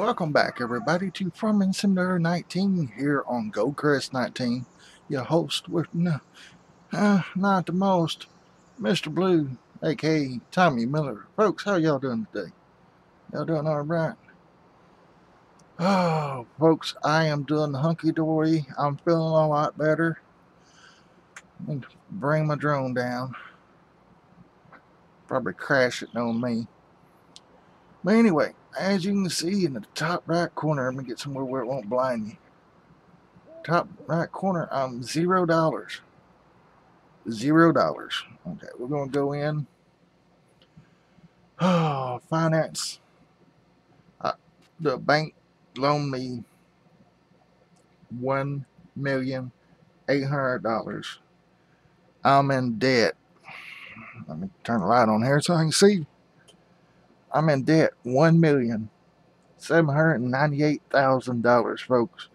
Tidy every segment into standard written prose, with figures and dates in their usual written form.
Welcome back, everybody, to Farming Simulator 19 here on GoCrest 19. Your host with not the most, Mr. Blue, aka Tommy Miller. Folks, how y'all doing today? Y'all doing all right? Oh, folks, I am doing hunky-dory. I'm feeling a lot better. Need to bring my drone down. Probably crash it on me. But anyway, as you can see in the top right corner, let me get somewhere where it won't blind you. Top right corner, I'm $0. $0. Okay, we're going to go in. Oh, finance. The bank loaned me $1,800,000. I'm in debt. Let me turn the light on here so I can see. I'm in debt $1,798,000, folks.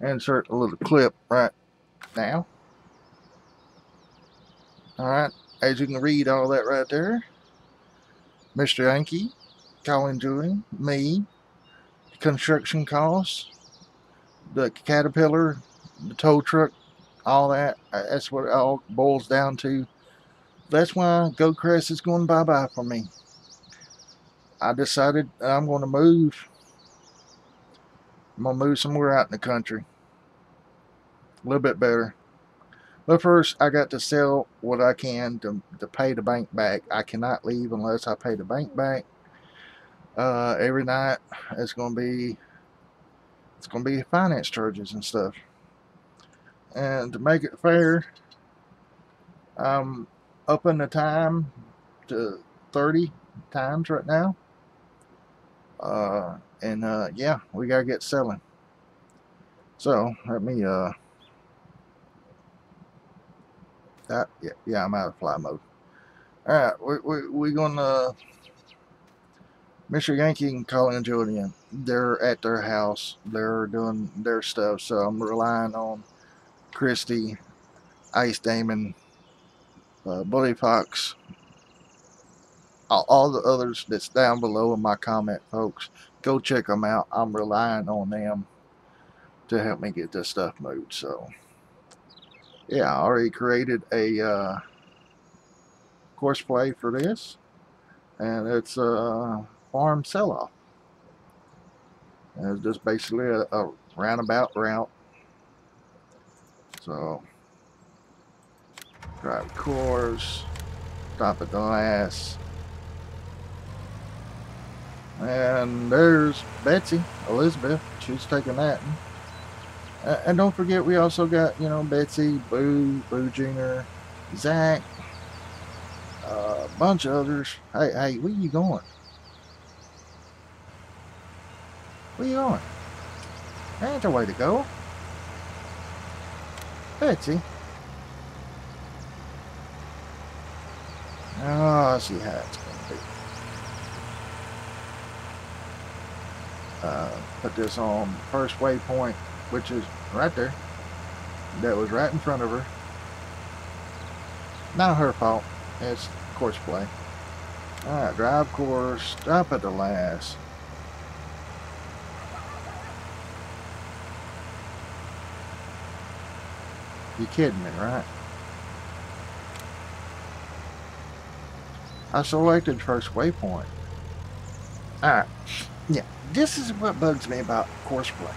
Insert a little clip right now. Alright, as you can read all that right there. Mr. Yankee, Collin Julian, me, construction costs, the Caterpillar, the tow truck, all that. That's what it all boils down to. That's why GoCrest is going bye-bye for me. I decided I'm going to move. I'm going to move somewhere out in the country. A little bit better. But first, I got to sell what I can to pay the bank back. I cannot leave unless I pay the bank back. Every night, it's going to be finance charges and stuff. And to make it fair, I'm upping the time to 30 times right now. Yeah, we gotta get selling. So let me yeah, I'm out of fly mode. All right, we're gonna Mr. Yankee and Collin Julian. They're at their house. They're doing their stuff. So I'm relying on Christy, Ice Damon, Bully Fox. All the others that's down below in my comment, folks, go check them out. I'm relying on them to help me get this stuff moved. So, yeah, I already created a course play for this, and it's a farm sell-off. It's just basically a roundabout route. So, drive course, stop at the last. And there's Betsy, Elizabeth. She's taking that. And don't forget, we also got, you know, Betsy, Boo Jr., Zach, a bunch of others. Hey, where you going? Where you going? That ain't the way to go. Betsy. Oh, I see how it's going to be. Put this on first waypoint, which is right there. That was right in front of her. Not her fault. It's course play. Alright, drive course. Stop at the last. You kidding me, right? I selected first waypoint. Alright. Yeah, this is what bugs me about course play.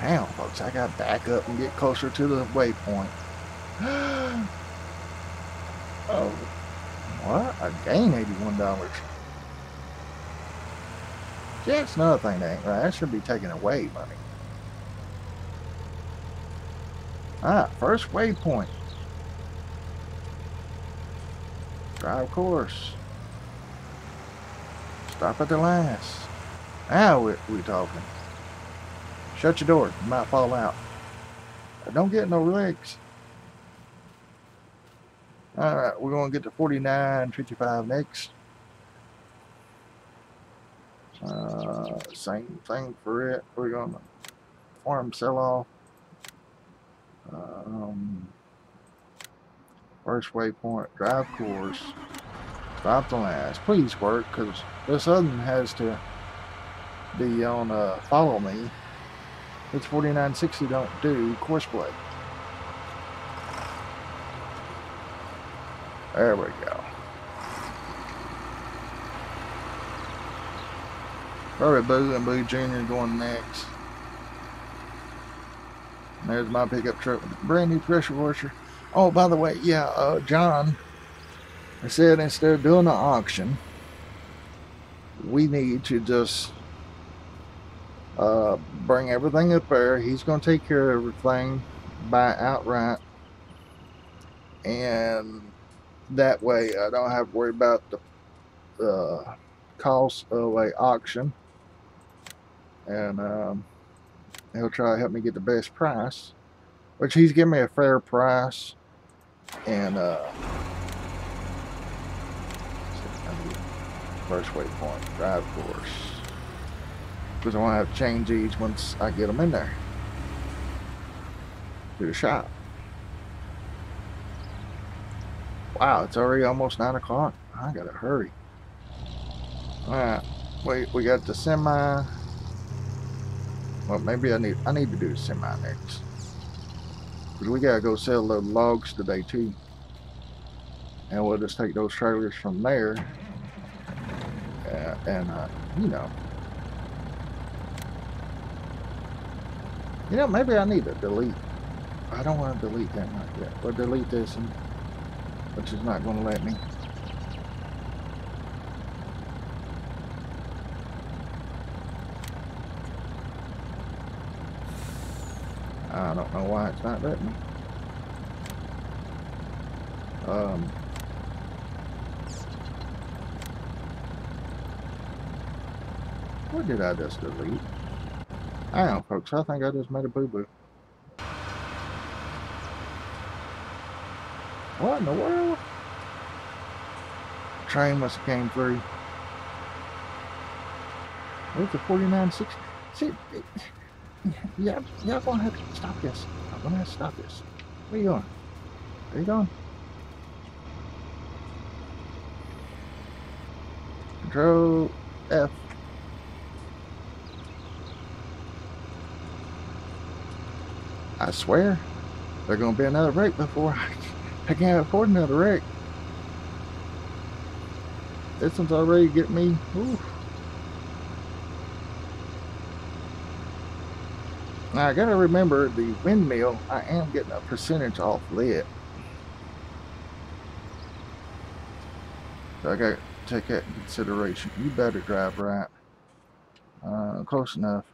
Hang on, folks, I gotta back up and get closer to the waypoint. Oh, what? I gained $81. That's another thing that ain't right. That should be taking away money. Alright, first waypoint. Drive course. Stop at the last. Now we talking. Shut your door. You might fall out. I don't get no legs. Alright, we're going to get to 49.55 next. Same thing for it. We're going to farm sell-off. First waypoint. Drive course. Stop the last. Please work, because this other one has to be on Follow Me, which 4960 don't do course play. There we go. Probably Boo and Boo Jr. going next. And there's my pickup truck with a brand new pressure washer. Oh, by the way, yeah, John, I said instead of doing an auction, we need to just bring everything up there. He's going to take care of everything by outright. And that way I don't have to worry about the cost of a auction, and he'll try to help me get the best price, which he's giving me a fair price. And first waypoint, drive course, because I want to have to change these once I get them in there to the shop. Wow, it's already almost 9 o'clock. I gotta hurry. Alright, wait, we got the semi. Well, maybe I need to do the semi next, because we gotta go sell the logs today too, and we'll just take those trailers from there, and you know, maybe I need to delete. I don't want to delete that much yet. We'll delete this, and which is not going to let me. I don't know why it's not letting me. What did I just delete? I don't know, folks. I think I just made a boo-boo. What in the world? Train must have came through. Where's the 4960? See, yeah, I'm gonna have to stop this. I'm gonna have to stop this. Where you going? Where you going? Control F. I swear, there's gonna be another wreck before I can't afford another wreck. This one's already getting me. Oof. Now I gotta remember the windmill. I am getting a percentage off lead, so I gotta take that into consideration. You better drive right. Close enough.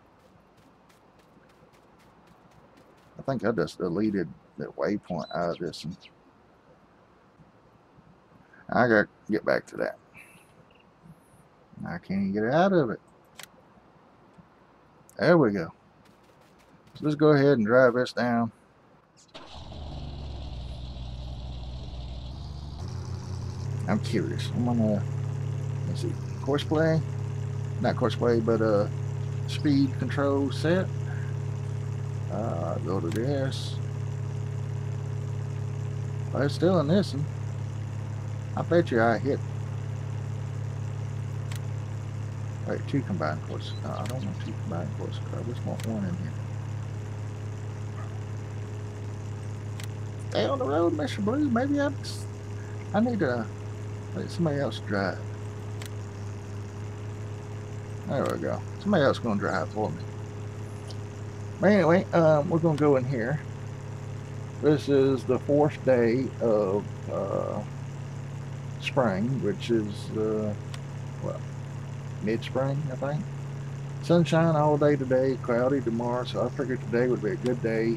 I think I just deleted the waypoint out of this one. I gotta get back to that. I can't get out of it. There we go. So let's go ahead and drive this down. I'm curious. I'm gonna, let's see, course play, not course play, but speed control set. Go to this. Well, it's still in this one. I bet you I hit. Wait, two combined courses. No, I don't want two combined courses. I just want one in here. Stay on the road, Mr. Blue. Maybe I need to let somebody else drive. There we go. Somebody else gonna drive for me. But anyway, we're gonna go in here. This is the fourth day of spring, which is well, mid-spring, I think. Sunshine all day today, cloudy tomorrow, so I figured today would be a good day.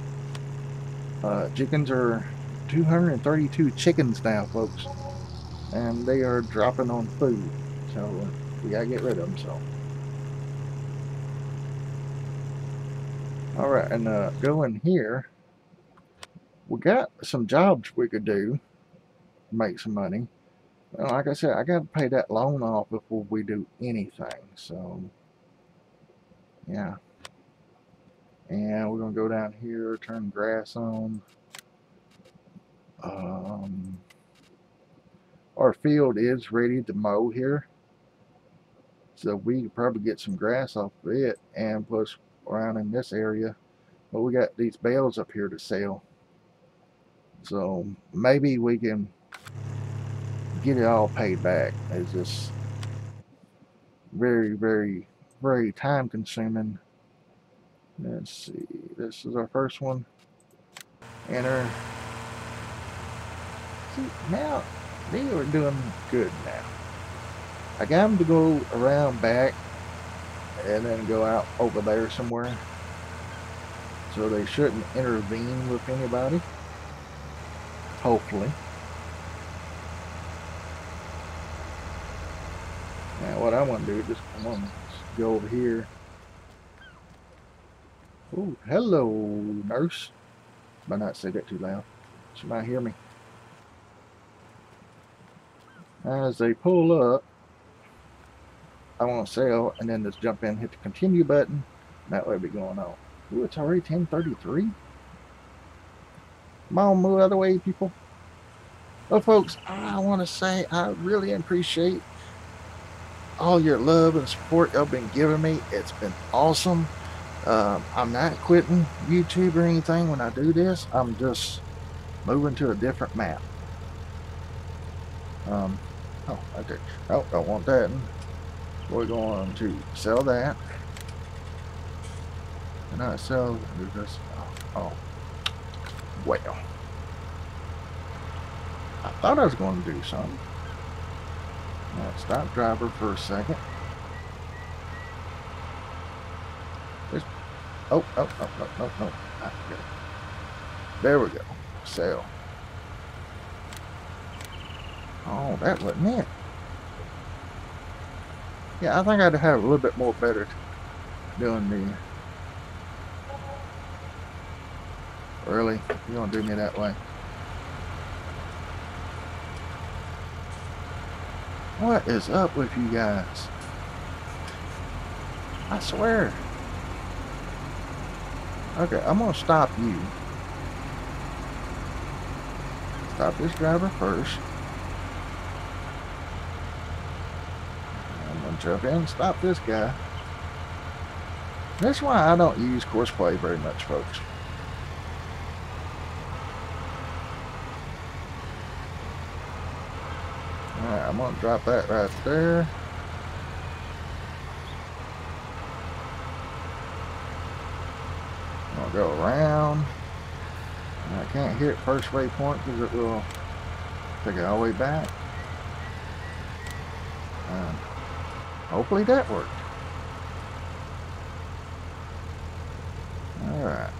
Chickens are 232 chickens now, folks, and they are dropping on food, so we gotta get rid of them. So all right, and go in here. We got some jobs we could do, make some money. And like I said, I got to pay that loan off before we do anything. So, yeah. And we're going to go down here, turn grass on. Our field is ready to mow here. so we could probably get some grass off of it, and plus around in this area. But we got these bales up here to sell, so maybe we can get it all paid back. It's just very, very, very time consuming. Let's see, this is our first one. Enter. See, now they are doing good now. I got them to go around back and then go out over there somewhere, so they shouldn't intervene with anybody, hopefully. Now what I want to do is just go over here. Oh, hello, nurse. Better not say that too loud. She might hear me. As they pull up, I want to sell, and then just jump in, hit the continue button. That way it'll be going on. Ooh, it's already 10:33. Come on, move out of the way, people. Well, folks, I want to say I really appreciate all your love and support y'all been giving me. It's been awesome. I'm not quitting YouTube or anything when I do this. I'm just moving to a different map. Oh, okay. Oh, don't want that. So we're going to sell that. And I sell this. Oh, well. I thought I was going to do something. Now, stop driver for a second. Oh, no. Okay. There we go. Sale. Oh, that wasn't it. Yeah, I think I'd have a little bit more better doing the... Really? You don't do me that way. What is up with you guys? I swear. Okay, I'm gonna stop you. Stop this driver first. I'm gonna jump in and stop this guy. That's why I don't use Courseplay very much, folks. Alright, I'm gonna drop that right there. Go around. And I can't hit first waypoint because it will take it all the way back. And hopefully that worked. Alright.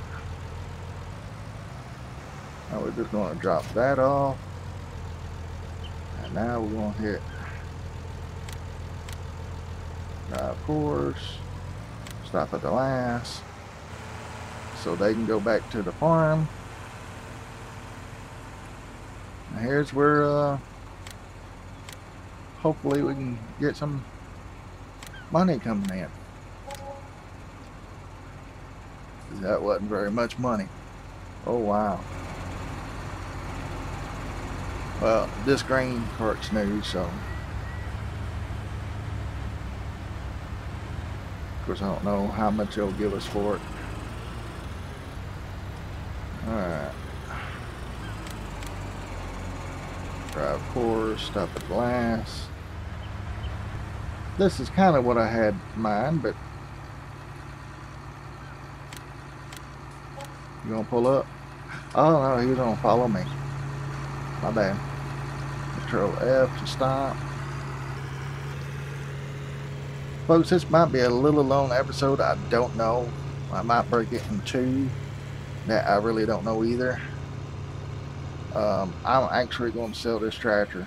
Now we're just going to drop that off. And now we're going to hit drive course. Stop at the last. So they can go back to the farm. And here's where hopefully we can get some money coming in. That wasn't very much money. Oh wow. Well, this grain cart's new, so of course I don't know how much they'll give us for it. Alright. Drive course, stop at glass. This is kind of what I had in mind, but you gonna pull up? Oh no, he's gonna follow me. My bad. Control F to stop. Folks, this might be a little long episode, I don't know. I might break it in two. That I really don't know either. I'm actually going to sell this tractor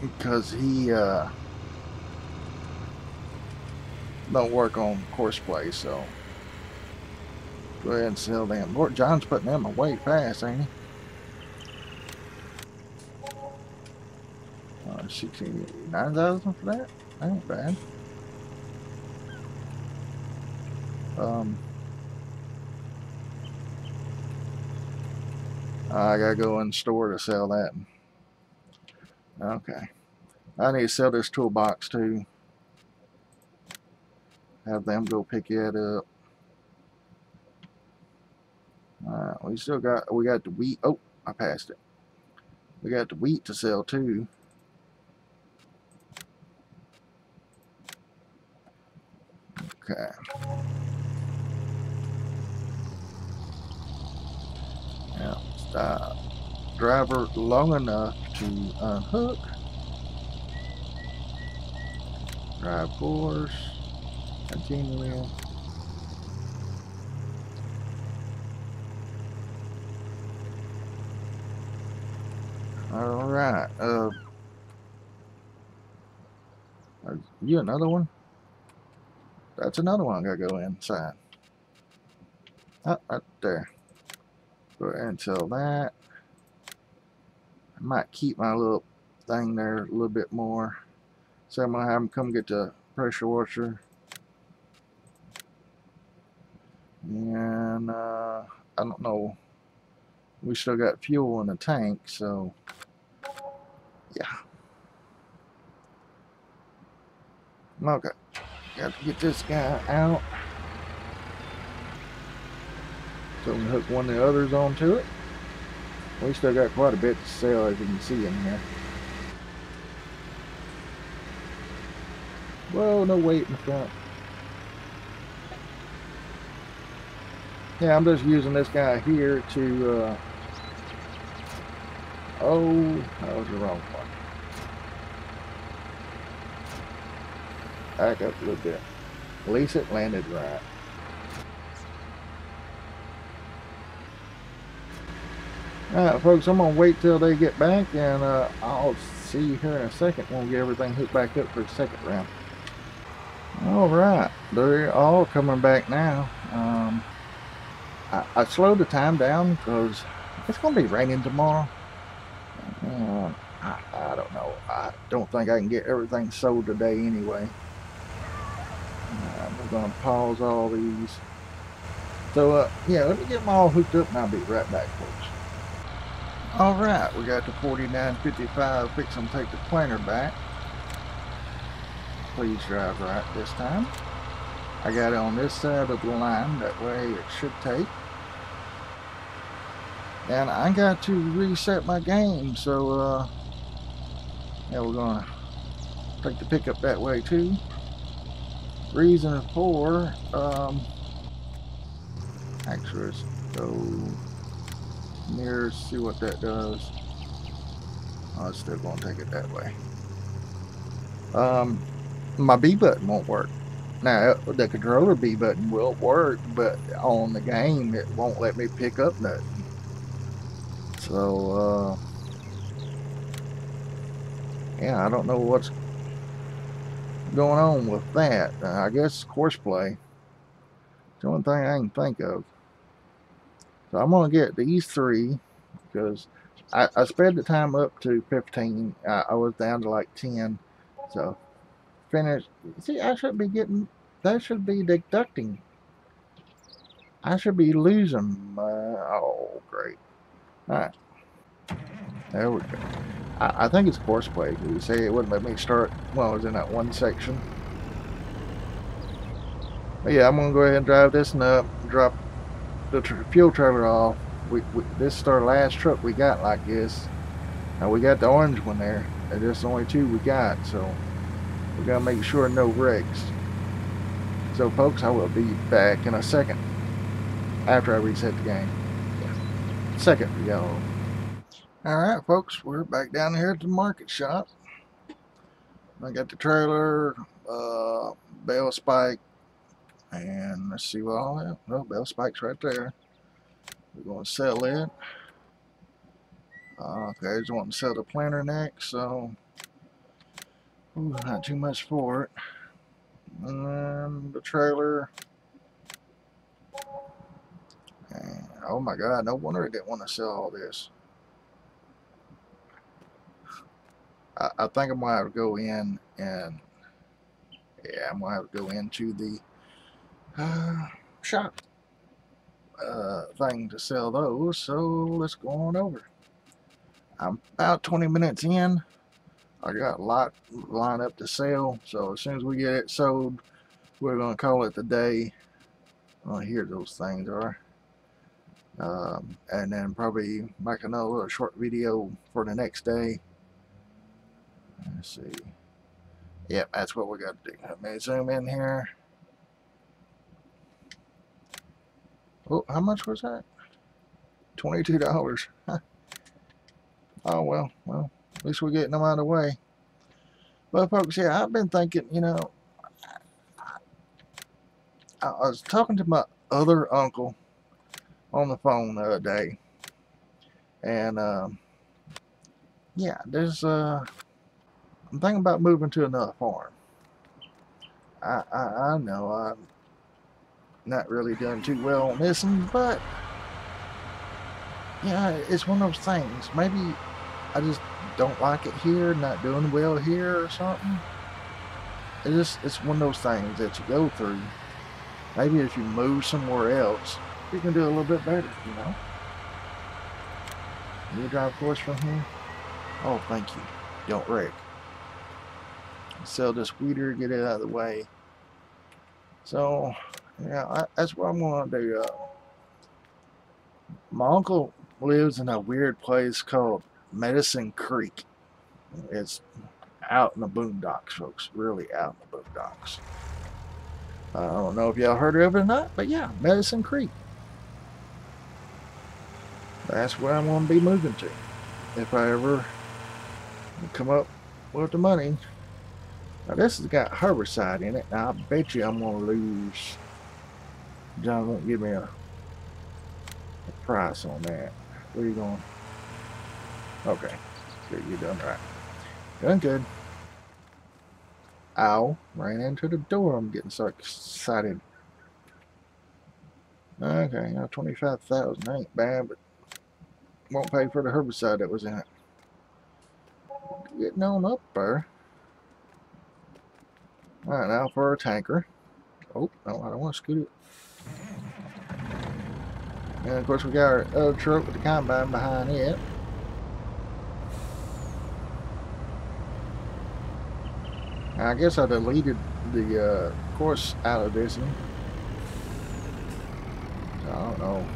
because he don't work on Courseplay, so go ahead and sell them. Lord, John's putting them away fast, ain't he? 16,900 for that. That ain't bad. I gotta go in the store to sell that. Okay. I need to sell this toolbox too. Have them go pick it up. Alright, we got the wheat. Oh, I passed it. We got the wheat to sell too. Okay. Now, stop. Driver long enough to unhook. Drive course. Continue. Alright, are you another one? That's another one I gotta go inside. Up right there. Go ahead and sell that. I might keep my little thing there a little bit more. So I'm gonna have them come get the pressure washer. And I don't know. We still got fuel in the tank, so yeah. Okay, got to get this guy out. So we can hook one of the others onto it. We still got quite a bit to sell, as you can see in here. Well, no weight in the front. Yeah, I'm just using this guy here to. Oh, that was the wrong one. Back up a little bit. At least it landed right. Alright, folks, I'm going to wait till they get back, and I'll see you here in a second. We'll get everything hooked back up for the second round. Alright, they're all coming back now. I slowed the time down because it's going to be raining tomorrow. I don't know. I don't think I can get everything sold today anyway. I'm going to pause all these. So, yeah, let me get them all hooked up and I'll be right back, folks. Alright, we got the 4955 fix and take the planter back. Please drive right this time. I got it on this side of the line. That way it should take. And I got to reset my game, so yeah, we're gonna take the pickup that way too. Reason for actually let's go near, see what that does. I'm still gonna take it that way. My B button won't work. Now the controller B button will work, but on the game it won't let me pick up nothing. So, yeah, I don't know what's going on with that. I guess horseplay. It's the only thing I can think of. So I'm going to get these three because I sped the time up to 15. I was down to like 10. So, finish. See, I should be getting, that should be deducting. I should be losing. Oh, great. Alright, there we go. I think it's horseplay. You say it wouldn't let me start when I was in that one section. But yeah, I'm going to go ahead and drive this one up, drop the fuel trailer off. This is our last truck we got like this. Now we got the orange one there. And there's only two we got, so we got to make sure no wrecks. So folks, I will be back in a second after I reset the game. Second for y'all. Alright folks, we're back down here at the market shop. I got the trailer, bell spike, and let's see what all that. Well, bell spike's right there. We're going to sell it. Okay, I just want to sell the planter next, so ooh, not too much for it. And then the trailer. And oh my God, no wonder he didn't want to sell all this. I think I'm going to have to go in and, yeah, I'm going to have to go into the shop thing to sell those. So let's go on over. I'm about 20 minutes in. I got a lot lined up to sell, so as soon as we get it sold, we're going to call it the day. Well, here those things are. And then probably make another little short video for the next day. Let's see. Yep, that's what we got to do. Let me zoom in here. Oh, how much was that? $22. Oh, well, at least we're getting them out of the way. Well, folks, yeah, I've been thinking, you know, I was talking to my other uncle on the phone the other day, and yeah, there's I'm thinking about moving to another farm. I know I'm not really doing too well on this one, but yeah, it's one of those things. Maybe I just don't like it here, not doing well here or something. It's one of those things that you go through. Maybe if you move somewhere else, you can do a little bit better, you know. You drive course from here? Oh, thank you. Don't wreck. Sell this weeder, get it out of the way. So, yeah, that's what I'm going to do. My uncle lives in a weird place called Medicine Creek. It's out in the boondocks, folks. Really out in the boondocks. I don't know if y'all heard of it or not, but yeah, Madison Creek. That's where I'm going to be moving to if I ever come up with the money. Now, this has got herbicide in it. Now, I bet you I'm going to lose. John won't give me a price on that. Where are you going? Okay. Good, you're done right. Done good. Ow, ran into the door. I'm getting so excited. Okay, now 25,000 ain't bad, but won't pay for the herbicide that was in it. Getting on up there. Alright, now for a tanker. Oh, no, I don't want to scoot it. And of course, we got our other truck with the combine behind it. I guess I deleted the course out of this one. I don't know.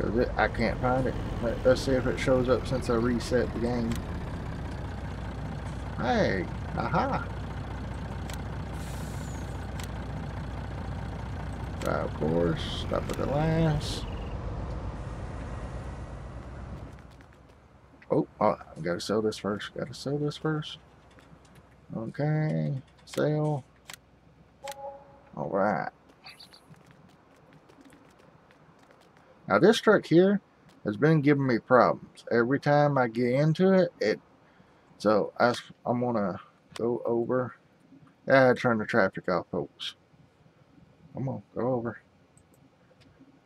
Cause I can't find it. Let's see if it shows up since I reset the game. Hey, aha! Drive course, stop at the last. Oh, I gotta sell this first. Gotta sell this first. Okay, sale. All right. Now this truck here has been giving me problems every time I get into it. So I'm gonna go over. Yeah, turn the traffic off, folks. I'm gonna go over.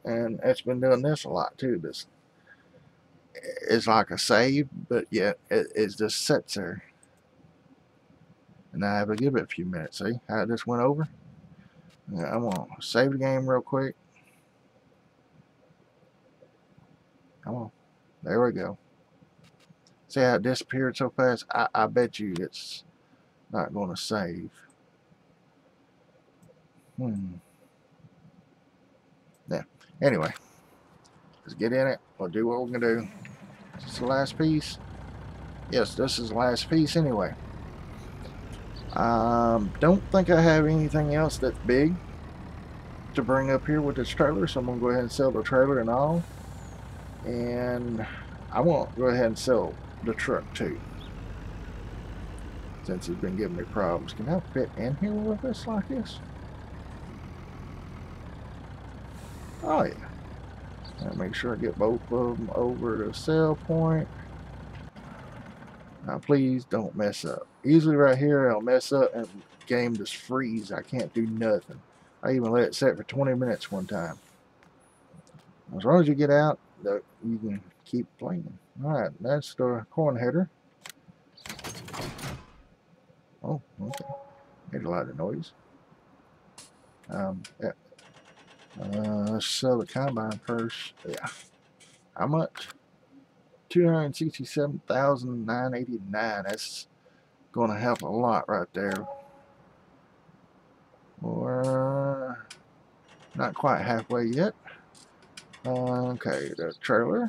And it's been doing this a lot too. This is like a save, but yet it just sits there. And I have to give it a few minutes. See how it just went over? Yeah, I'm gonna save the game real quick. Come on. There we go. See how it disappeared so fast? I bet you it's not going to save. Yeah. Anyway. Let's get in it. We'll do what we're going to do. Is this the last piece? Yes, this is the last piece anyway. Don't think I have anything else that's big to bring up here with this trailer, so I'm going to go ahead and sell the trailer and all. And I won't go ahead and sell the truck too, since it's been giving me problems. Can I fit in here with this like this? Oh yeah. I'll make sure I get both of them over to the sell point. Now please don't mess up. Usually right here I'll mess up and the game just freeze. I can't do nothing. I even let it set for 20 minutes one time. As long as you get out, you can keep playing. Alright, that's the corn header. Oh, okay. Made a lot of noise. Yeah. Let's sell the combine first. Yeah. How much? $267,989. That's going to help a lot right there. Or not quite halfway yet. Okay, the trailer.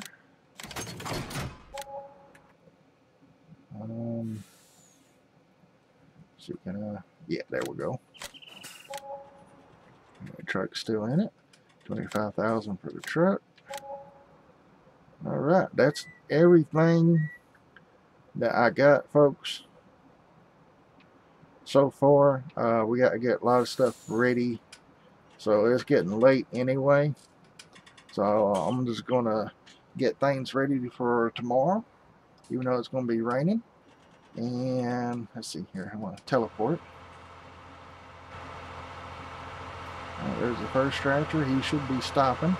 So yeah, there we go. The truck's still in it. $25,000 for the truck. All right, that's everything that I got, folks. So far, we got to get a lot of stuff ready. So it's getting late anyway. So I'm just gonna get things ready for tomorrow, even though it's gonna be raining. And let's see here. I want to teleport. There's the first tractor. He should be stopping.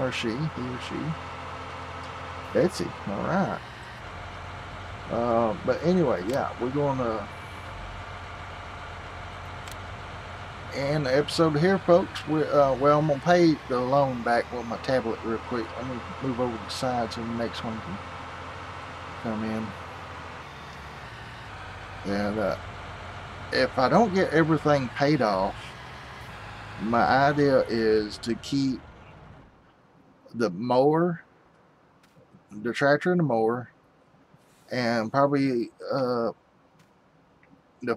Or she. He or she. Betsy. Alright. But anyway, yeah. We're going to end the episode here, folks. Well, I'm going to pay the loan back with my tablet real quick. I'm going to move over to the side so the next one can come in. And if I don't get everything paid off, my idea is to keep the mower, the tractor and the mower, and probably the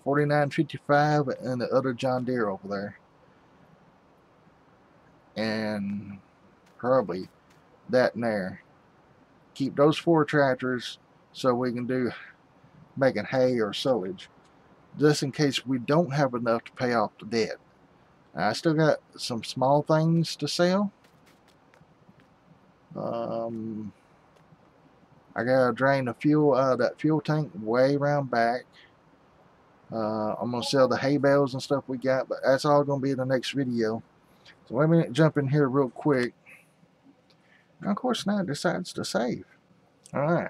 4955 and the other John Deere over there, and probably that and there. Keep those four tractors so we can do making hay or silage, just in case we don't have enough to pay off the debt. I still got some small things to sell. I gotta drain the fuel out of that fuel tank way around back. I'm gonna sell the hay bales and stuff we got, but that's all gonna be in the next video. So let me jump in here real quick. And of course now it decides to save. Alright,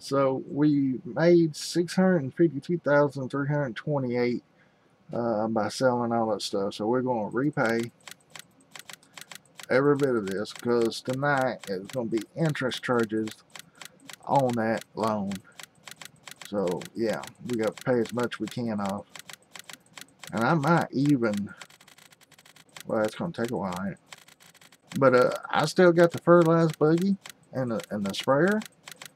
so we made $652,328 by selling all that stuff. So we're gonna repay every bit of this, because tonight it's going to be interest charges on that loan. So yeah, we got to pay as much as we can off. And I might even, well, it's going to take a while, ain't it? But I still got the fertilized buggy and the sprayer.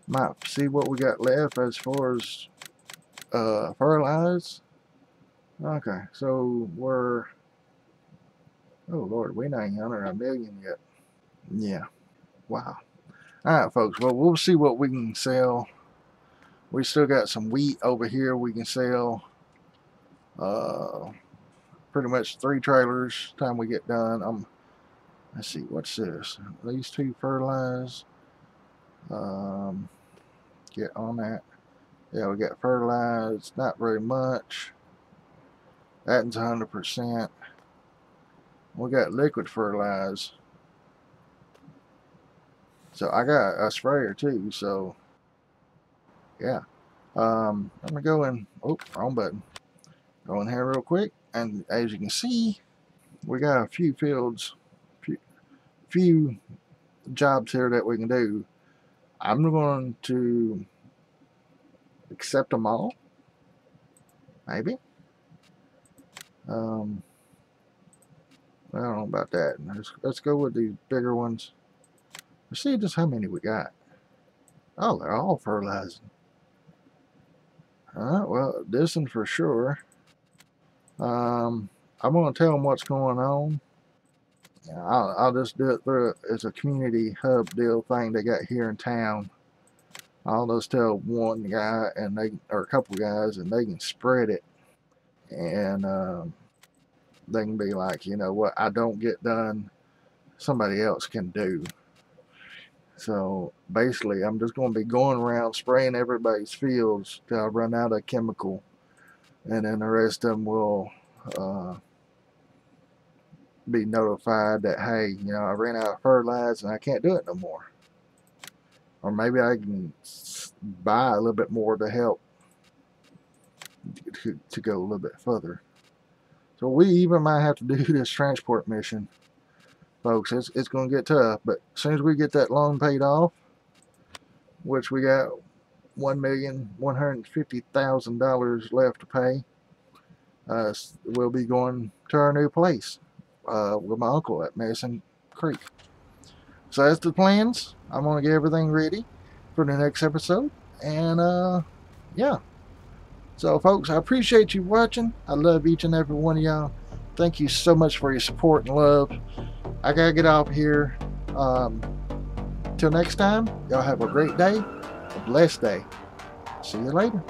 Might see what we got left as far as fertilize. Okay, so we're, oh Lord, we ain't under $1 million yet. Yeah. Wow. Alright folks, well, we'll see what we can sell. We still got some wheat over here we can sell. Pretty much 3 trailers time we get done. Let's see, what's this? These 2 fertilize. Get on that. Yeah, we got fertilized, not very much. That's 100%. We got liquid fertilizer. So I got a sprayer too, so yeah. I'm gonna go in, oh, wrong button. Go in here real quick, and as you can see, we got a few fields, few jobs here that we can do. I'm going to accept them all, maybe. I don't know about that. Let's go with these bigger ones. Let's see just how many we got. Oh, they're all fertilizing. Alright, well, this one for sure. I'm going to tell them what's going on. I'll just do it through. It's a community hub deal thing they got here in town. I'll just tell one guy, and they, or a couple guys, and they can spread it. And they can be like, you know what, I don't get done, somebody else can do. So basically I'm just going to be going around spraying everybody's fields till I run out of chemical, and then the rest of them will be notified that, hey, you know, I ran out of fertilizer and I can't do it no more. Or maybe I can buy a little bit more to help to go a little bit further. So we even might have to do this transport mission, folks. It's going to get tough, but as soon as we get that loan paid off, which we got $1,150,000 left to pay, we'll be going to our new place with my uncle at Madison Creek. So that's the plans. I'm going to get everything ready for the next episode, and yeah. So folks, I appreciate you watching. I love each and every one of y'all. Thank you so much for your support and love. I gotta get off here. Till next time, y'all have a great day, a blessed day. See you later.